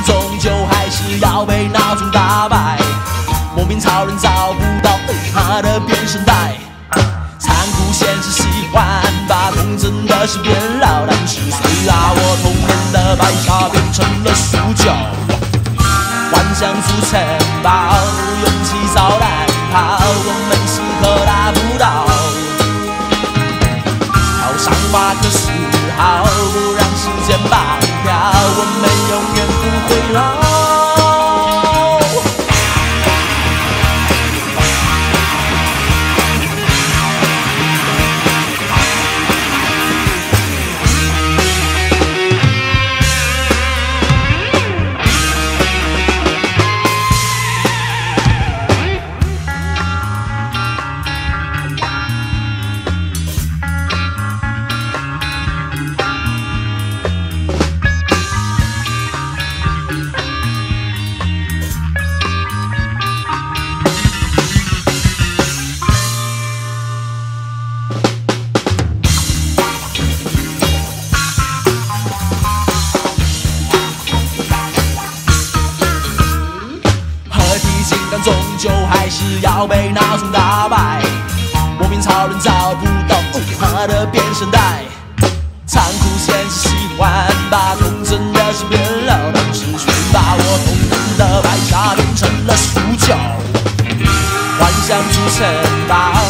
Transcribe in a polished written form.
但终究还是要被闹钟打败。莫名超人找不到被他的变身带，残酷现实喜欢把童真的事变老，但是谁啊，我童年的白茶变成了熟酒，幻想出城堡，勇气早难逃，我们是可达不到。 想法的嗜好，不让时间绑票，我们永远不会老。终究还是要被闹钟打败，莫名超人找不到他的变身带，残酷现实喜欢把童真的事变老，但是却把我童年的白茶变成了熟酒，幻想出城堡。